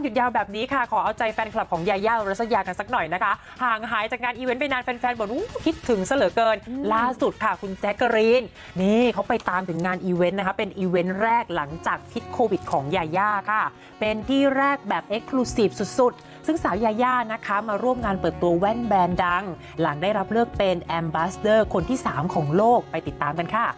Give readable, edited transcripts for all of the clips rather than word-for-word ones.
หยุดยาวแบบนี้ค่ะขอเอาใจแฟนคลับของยาย่าอุรัสยากันสักหน่อยนะคะห่างหายจากงานอีเวนต์ไปนานแฟนๆบ่นคิดถึงซะเหลือเกินล่าสุดค่ะคุณแจ๊กกะรีนนี่เขาไปตามถึงงานอีเวนต์นะคะเป็นอีเวนต์แรกหลังจากพิษโควิดของยาย่าค่ะเป็นที่แรกแบบเอ็กซ์คลูซีฟสุดๆซึ่งสาวยาย่านะคะมาร่วมงานเปิดตัวแว่นแบรนด์ดังหลังได้รับเลือกเป็นแอมบาสเดอร์คนที่3ของโลกไปติดตามกันค่ะ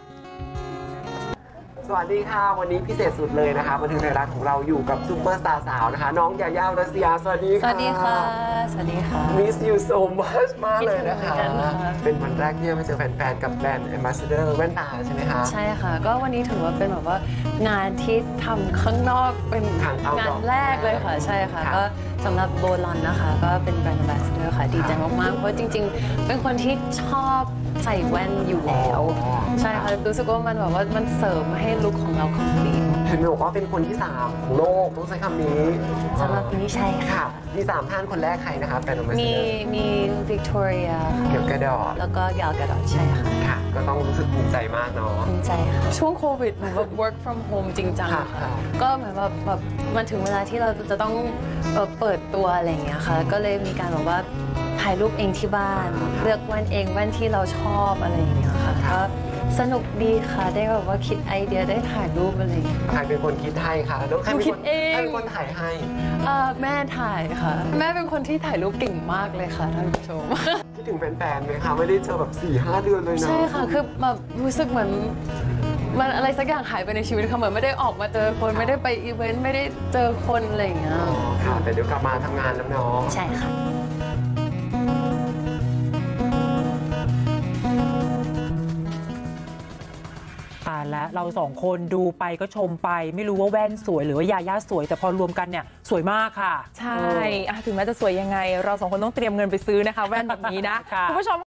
สวัสดีค่ะวันนี้พิเศษสุดเลยนะคะบันเทิงไทยรัฐของเราอยู่กับซุปเปอร์สตาร์สาวนะคะน้องยาย่าอุรัสยาสวัสดีค่ะสวัสดีค่ะสวัสดีค่ะ Miss you so much มากเลยนะคะเป็นวันแรกที่มาเจอแฟนๆกับแบรนด์ Ambassador แว่นตาใช่ไหมคะใช่ค่ะก็วันนี้ถือว่าเป็นแบบว่างานที่ทำข้างนอกเป็นงานแรกเลยค่ะใช่ค่ะก็สำหรับโบลอนนะคะก็เป็นแบรนด์ Ambassador ค่ะดีใจมากๆเพราะจริงๆเป็นคนที่ชอบใส่แว่นอยู่แล้วใช่ค่ะรู้สึกว่ามันแบบว่ามันเสริมให้ลุคของเราคอมพลีทเห็นบอกว่าเป็นคนที่3ของโลกต้องใช้คำนี้สำหรับปีนี้ใช่ค่ะมี3ท่านคนแรกใครนะคะแฟนของมีวิกตอเรียเกลกาดอทแล้วก็เกลกาดอทใช่ค่ะค่ะก็ต้องรู้สึกภูมิใจมากเนาะภูมิใจค่ะช่วงโควิดแบบ work from home จริงจังก็เหมือนแบบมันถึงเวลาที่เราจะต้องเปิดตัวอะไรอย่างเงี้ยค่ะก็เลยมีการบอกว่าถ่ายรูปเองที่บ้านเลือกแว่นเองแว่นที่เราชอบอะไรอย่างเงี้ยค่ะก็สนุกดีค่ะได้แบบว่าคิดไอเดียได้ถ่ายรูปอะไรใครเป็นคนคิดให้ค่ะแล้วใครเป็นคนถ่ายให้แม่ถ่ายค่ะแม่เป็นคนที่ถ่ายรูปเก่งมากเลยค่ะท่านผู้ชมคิดถึงแฟนๆไหมคะไม่ได้เจอแบบ 4-5 เดือนเลยนะใช่ค่ะคือแบบรู้สึกเหมือนมันอะไรสักอย่างหายไปในชีวิตค่ะเหมือนไม่ได้ออกมาเจอคนไม่ได้ไปอีเวนต์ไม่ได้เจอคนอะไรอย่างเงี้ยค่ะแต่เดี๋ยวกลับมาทำงานแล้วเนาะใช่ค่ะและเรา2คนดูไปก็ชมไปไม่รู้ว่าแว่นสวยหรือว่ายาย่าสวยแต่พอรวมกันเนี่ยสวยมากค่ะใช่ถึงแม้จะสวยยังไงเรา2คนต้องเตรียมเงินไปซื้อนะคะแว่นแบบนี้นะ คุณผู้ชม